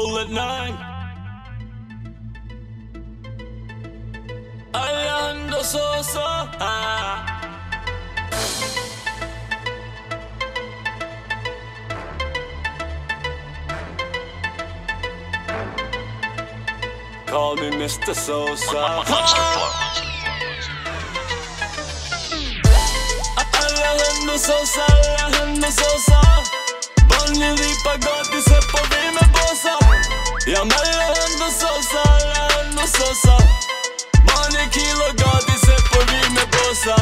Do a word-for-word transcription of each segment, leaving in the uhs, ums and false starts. full at night. Alejandro Sosa. Call me Mister Sosa. Alejandro Sosa, Alejandro Sosa. Një di pa gati se po vi me bosa. Jam Alejandro Sosa, Alejandro Sosa. Ma një kilo gati se po vi me bosa.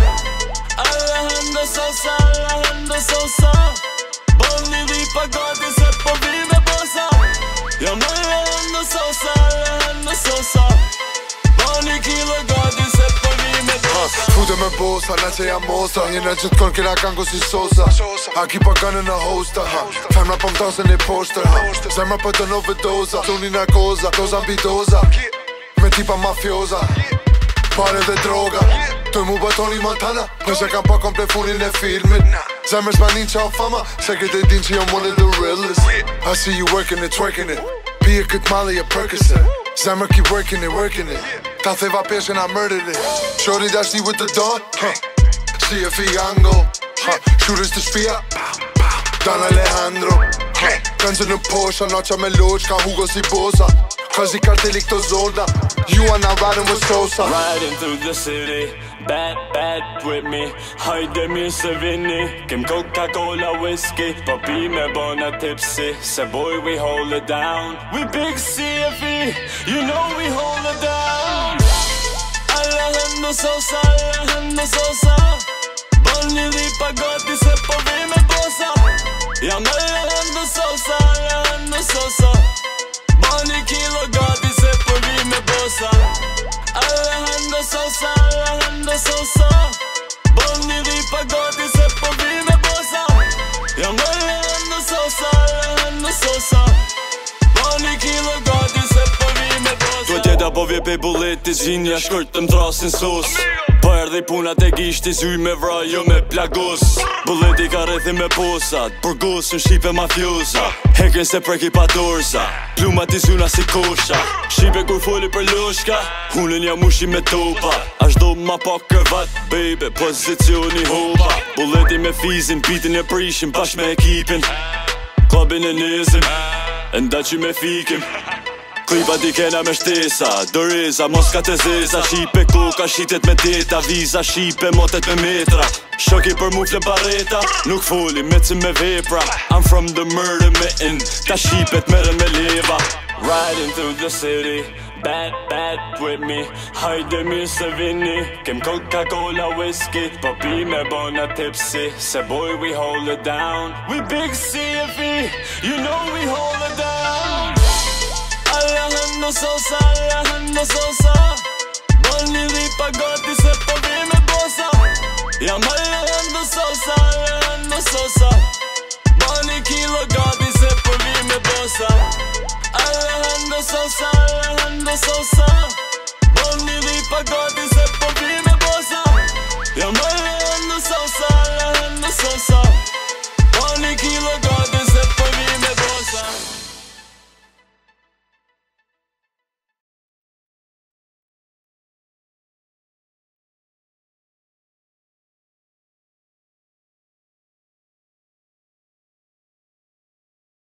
Alejandro Sosa, Alejandro Sosa. Ma një di pa gati se po vi me bosa. Jam Alejandro Sosa, Alejandro Sosa. Ma një kilo gati se po vi me bosa. Fute me bosa, na që jam mosa. Njëna që t'kon kena kanko si Sosa. Aki pa kanë në hosta. Femra po më tanë se një poshter. Zemra për të nove doza. Tuni në koza, doza mbi doza. Me tipa mafioza, pare dhe droga. Tuj mu batoni Montana. Nëse kam pa komple funin e filmit. Zemra shmanin qa o fama. Se këtë e din që jam one of the realest. I see you working it, twerking it. Pije këtë male je Perkinson. Zemra keep working it, working it. Ta theva peshen, I murdered it. Shorty dash di with the dawn. C F E angle. Shooters të shpia. Dan Alejandro. Kanë që në Porsche, na qa me loq, ka Hugo si Bosa. Ka zhi karteli këto zona. You are not riding with Sosa. Riding through the city, bad, bad with me. Hajde mirë se vini. Kem Coca-Cola, whiskey, po pi me bona tipsy. Se boy we hold it down. We big C F E, you know we hold it down. Alejandro Sosa, Alejandro Sosa. Bon një di pa gati se po vi me bosa. Jam Alejandro Sosa, Alejandro Sosa. Bani kilo gati se po vi me bosa. Alejandro Sosa, Alejandro Sosa. Bani di pa gati se po vi me bosa. Jam Alejandro Sosa, Alejandro Sosa. Bani kilo gati se po vi me bosa. Duhet jeta po vje pej bulleti, gjinja shkurt të mdrasin sos. Po erdhi punat e gishti, zyj me vra, jo me plagos. Bulleti ka rrethi me posat, burgos në shqipe mafiosa. Hekrin se preki pa dorza, plumat i zyna si kosha. Shqipe kur foli për loshka, hunën ja mushi me topa. Ashdo ma pa kërvat, baby, pozicioni hopa. Bulleti me Pheezyn, Beaten e Prishim, bash me ekipin. Klabin e nizim, e ndaqim e fikim. Klipa di kena me shtesa, dëreza, moska të zeza. Shqipe koka, shqitet me teta, viza, shqipe, motet me metra. Shoki për mu flen bareta, nuk folim, mecim me vepra. I'm from the Murder Mitten, ta shqipet meren me leva. Riding through the city, bad, bad with me. Hajde mirë se vini, kem Coca-Cola, whiskey. Po pi me bona tipsy, se boy we hold it down. We big C F E, you know we hold it down. Alejandro Sosa, Alejandro Sosa. Bani di pa gati se po vi me bosa. Jam Alejandro Sosa, Alejandro Sosa. Bani kilo gati se po vi me bosa. Alejandro Sosa, Alejandro Sosa.